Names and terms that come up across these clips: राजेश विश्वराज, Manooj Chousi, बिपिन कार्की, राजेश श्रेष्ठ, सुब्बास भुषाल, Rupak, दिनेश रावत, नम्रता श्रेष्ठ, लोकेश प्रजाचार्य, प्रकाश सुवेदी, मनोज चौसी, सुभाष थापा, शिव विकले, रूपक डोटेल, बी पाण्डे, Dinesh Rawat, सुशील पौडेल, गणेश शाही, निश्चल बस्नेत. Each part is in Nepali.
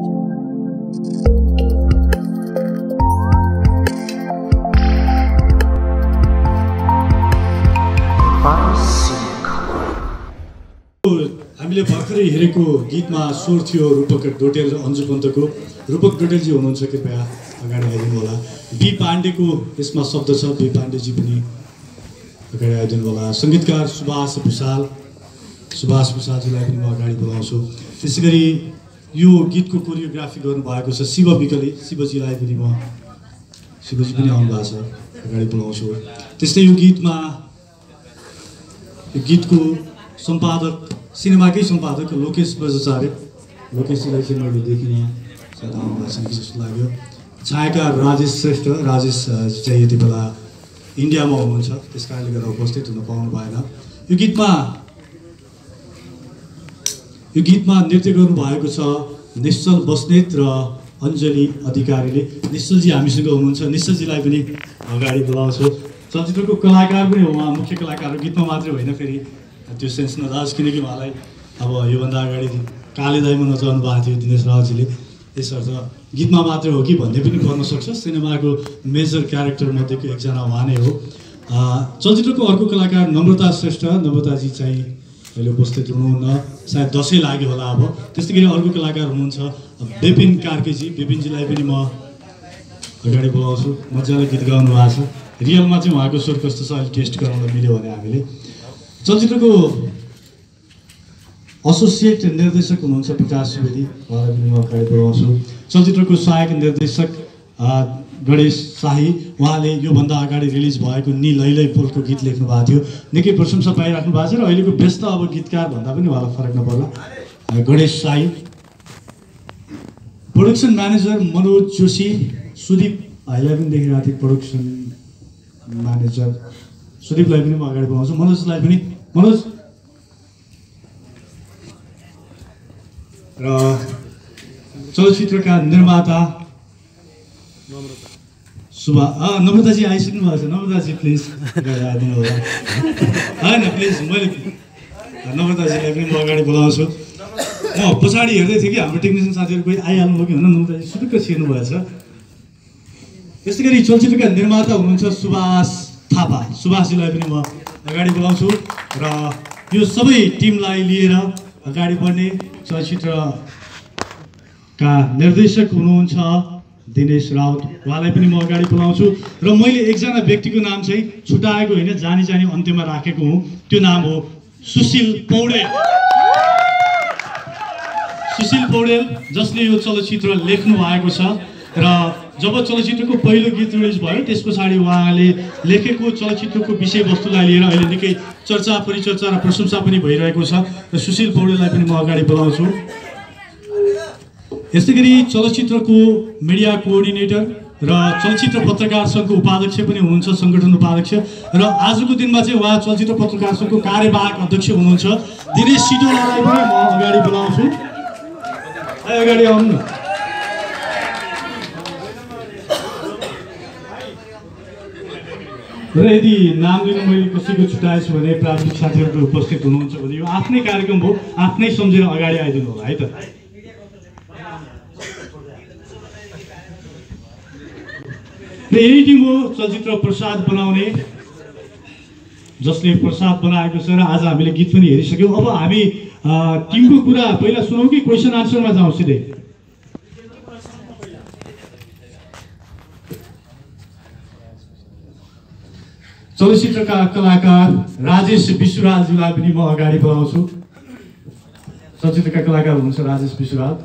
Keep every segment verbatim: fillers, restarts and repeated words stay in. हामीले भर्खरै हेरेको गीतमा स्वर थियो रूपक डोटेल अन्जु पन्तको। रूपक डोटेलजी हुनुहुन्छ, कृपया अगाडि आइदिनु होला। बी पाण्डेको यसमा शब्द छ, बी पाण्डेजी पनि अगाडि आइदिनु होला। सङ्गीतकार सुब्बास भुषाल, सुब्बास भुषालजीलाई पनि म अगाडि बोलाउँछु। त्यसै गरी यो गीतको कोरियोग्राफी गर्नुभएको छ शिव विकले, शिवजीलाई पनि म, शिवजी पनि आउनुभएको छ, अगाडि बोलाउँछु। त्यस्तै यो गीतमा, यो गीतको सम्पादक सिनेमाकै सम्पादक लोकेश प्रजाचार्य, लोकेशजीलाई चाहिँ मैले देखिन सदा भाषण जस्तो लाग्यो। छायाकार राजेश श्रेष्ठ, राजेश चाहिँ यति बेला इन्डियामा हुनुहुन्छ, त्यस कारणले गर्दा उपस्थित हुन पाउनु भएन। यो गीतमा यो गीतमा नृत्य गर्नुभएको छ निश्चल बस्नेत र अञ्जली अधिकारीले। निश्चलजी हामीसँग हुनुहुन्छ, निश्चलजीलाई पनि अगाडि बोलाउँछु। चलचित्रको कलाकार पनि हो उहाँ, मुख्य कलाकार, गीतमा मात्रै होइन फेरि त्यो सेन्स नजाओस्, किनकि उहाँलाई अब योभन्दा अगाडि कालेदाईमा नचाउनु भएको थियो दिनेश रावतजीले। यसर्थ गीतमा मात्रै हो कि भन्ने पनि गर्न सक्छ, सिनेमाको मेजर क्यारेक्टरमध्येको एकजना उहाँ नै हो। चलचित्रको अर्को कलाकार नम्रता श्रेष्ठ, नम्रताजी चाहिँ अहिले उपस्थित हुनुहुन्न, सायद दसैँ लाग्यो होला। अब त्यस्तै गरी अर्को कलाकार हुनुहुन्छ बिपिन कार्कीजी, बिपिनजीलाई पनि म अगाडि बोलाउँछु। मजाले गीत गाउनु भएको छ, रियलमा चाहिँ उहाँको स्वर कस्तो छ अहिले टेस्ट गराउन मिल्यो भने हामीले। चलचित्रको एसोसिएट निर्देशक हुनुहुन्छ प्रकाश सुवेदी, उहाँलाई पनि म अगाडि बढाउँछु। चलचित्रको सहायक निर्देशक गणेश शाही, उहाँले योभन्दा अगाडि रिलिज भएको नि लैलै पोलको गीत लेख्नु भएको थियो, निकै प्रशंसा पाइराख्नु भएको छ र अहिलेको व्यस्त अब गीतकार भन्दा पनि उहाँलाई फरक नपर्ला। गणेश शाही, प्रोडक्सन म्यानेजर मनोज चौसी, सुदीप भाइलाई पनि देखिरहेको थिएँ, प्रोडक्सन म्यानेजर सुदीपलाई पनि म अगाडि बढाउँछु। मनोजलाई पनि, मनोज र चलचित्रका निर्माता सुभा नम्रताजी आइसक्नु भएको छ। नम्रताजी प्लिज आइदिनु होला, होइन प्लिज, मैले नम्रताजीलाई पनि म अगाडि बोलाउँछु। म पछाडि हेर्दै थिएँ कि हाम्रो टेक्निसियन साथीहरू कोही आइहाल्नु हो कि भनेर नम्रताजी सुटुक्क छिर्नु भएछ। त्यस्तै गरी चलचित्रका निर्माता हुनुहुन्छ सुभाष थापा, सुभाषजीलाई पनि म अगाडि बोलाउँछु। र यो सबै टिमलाई लिएर अगाडि बढ्ने चलचित्रका निर्देशक हुनुहुन्छ दिनेश रावत, उहाँलाई पनि म अगाडि बोलाउँछु। र मैले एकजना व्यक्तिको नाम चाहिँ छुट्याएको होइन, जानी जानी अन्त्यमा राखेको हुँ, त्यो नाम हो सुशील पौडेल। सुशील पौडेल जसले यो चलचित्र लेख्नु भएको छ र जब चलचित्रको पहिलो गीत रिलिज भयो त्यस पछाडि उहाँले लेखेको चलचित्रको विषयवस्तुलाई लिएर अहिले निकै चर्चा परिचर्चा र प्रशंसा पनि भइरहेको छ र सुशील पौडेललाई पनि म अगाडि बोलाउँछु। यस्तै गरी चलचित्रको मिडिया कोअर्डिनेटर र चलचित्र पत्रकार सङ्घको उपाध्यक्ष पनि हुनुहुन्छ, सङ्गठन उपाध्यक्ष, र आजको दिनमा चाहिँ उहाँ चलचित्र पत्रकार सङ्घको कार्यवाहक अध्यक्ष हुनुहुन्छ दिनेश सिटोलालाई पनि म अगाडि बोलाउँछु। अगाडि आउनु। र यदि नाम लिन मैले कसैको छुट्याएछु भने प्राविधिक साथीहरू उपस्थित हुनुहुन्छ भने यो आफ्नै कार्यक्रम हो, आफ्नै सम्झेर अगाडि आइदिनु होला है त। र यही टिम हो चलचित्र प्रसाद बनाउने, जसले प्रसाद बनाएको छ, र आज हामीले गीत पनि हेरिसक्यौँ। अब हामी टिमको कुरा पहिला सुनौँ कि क्वेसन आन्सरमा जाउँ सिधै? चलचित्रका कलाकार राजेश विश्वराजलाई पनि म अगाडि बढाउँछु। चलचित्रका कलाकार हुनुहुन्छ राजेश विश्वराज।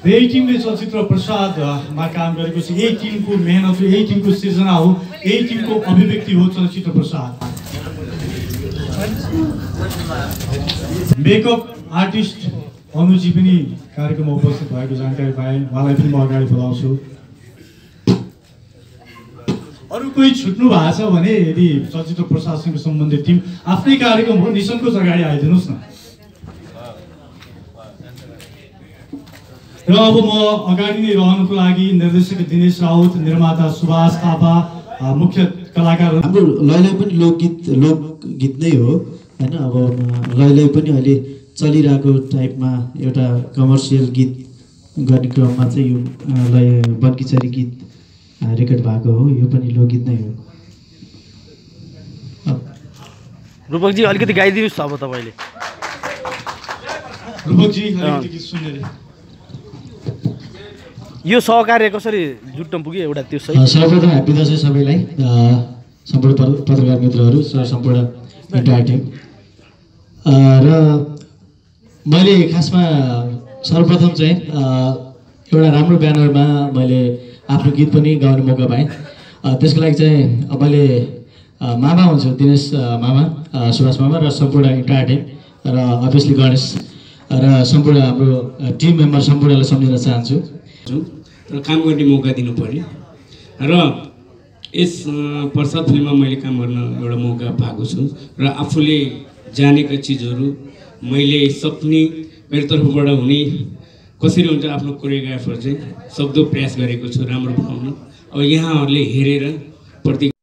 यही टिमले चलचित्र प्रसादमा काम गरेको छ, यही टिमको मेहनत हो, यही टिमको सृजना हो, यही टिमको अभिव्यक्ति हो चलचित्र प्रसाद। मेकअप आर्टिस्ट अनुजी पनि कार्यक्रममा उपस्थित भएको जानकारी पाएँ, उहाँलाई पनि म अगाडि बोलाउँछु। अरू कोही छुट्नु भएको छ भने यदि चलचित्र प्रशासनको सम्बन्धित टिम आफ्नै कार्यक्रम हो, निसङ्कोच अगाडि आइदिनुहोस् न। र र अब म अगाडि नै रहनुको लागि निर्देशक दिनेश रावत, निर्माता सुभाष थापा, मुख्य कलाकार। हाम्रो लयलय पनि लोकगीत लोकगीत नै हो हैन। अब लयलय पनि अहिले चलिरहेको टाइपमा एउटा कमर्सियल गीत गर्ने क्रममा चाहिँ यो लय बन्कीचरी गीत रेकर्ड भएको हो, यो पनि लोकगीत नै हो। रुपक जी अलिकति गाइदिनुस् अब तपाईले। रुपक जी अलिकति गीत सुन्ने यो सहकार्य कसरी जुट्न पुग्यो एउटा त्यो सही। सर्वप्रथम ह्यापी दशैं सबैलाई, सम्पूर्ण पत्रकार मित्रहरू, सम्पूर्ण इन्टायर टिम। र मैले खासमा सर्वप्रथम चाहिँ एउटा राम्रो ब्यानरमा मैले आफ्नो गीत पनि गाउने मौका पाएँ। त्यसको लागि चाहिँ मैले मामा हुनुहुन्छ दिनेश मामा, सुभाष मामा र सम्पूर्ण इन्टायर टिम र अभियसली गणेश र सम्पूर्ण हाम्रो टिम मेम्बर सम्पूर्णलाई सम्झिन चाहन्छु र काम गर्ने मौका दिनु पर्यो। र यस वर्ष फिल्ममा मैले काम गर्न एउटा मौका पाएको छु र आफूले जानेका चिजहरू मैले सपनी मेरो तर्फबाट हुने कसरी हुन्छ आफ्नो कोरियोग्राफर चाहिँ सक्दो प्रयास गरेको छु राम्रो बनाउन। अब यहाँहरूले हेरेर प्रति